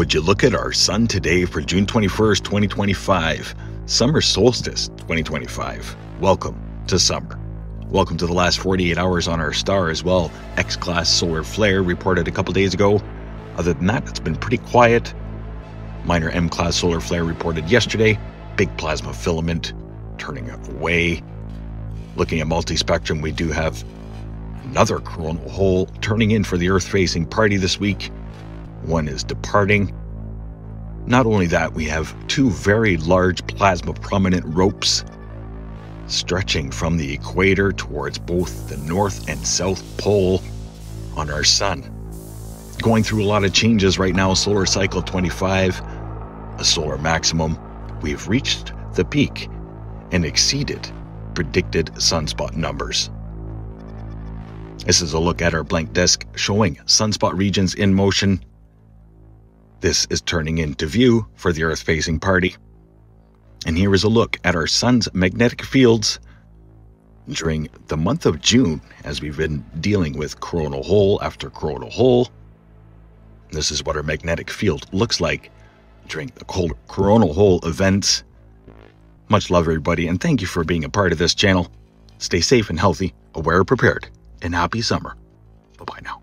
Would you look at our sun today for June 21st, 2025, summer solstice 2025. Welcome to summer. Welcome to the last 48 hours on our star as well. X-class solar flare reported a couple days ago. Other than that, it's been pretty quiet. Minor M-class solar flare reported yesterday. Big plasma filament turning away. Looking at multi-spectrum, we do have another coronal hole turning in for the Earth-facing party this week. One is departing. Not only that, we have two very large plasma prominent ropes stretching from the equator towards both the North and South Pole on our sun. Going through a lot of changes right now, solar cycle 25, a solar maximum. We've reached the peak and exceeded predicted sunspot numbers. This is a look at our blank disk showing sunspot regions in motion. This is turning into view for the Earth-facing party. And here is a look at our sun's magnetic fields during the month of June, as we've been dealing with coronal hole after coronal hole. This is what our magnetic field looks like during the cold coronal hole events. Much love, everybody, and thank you for being a part of this channel. Stay safe and healthy, aware and prepared, and happy summer. Bye-bye now.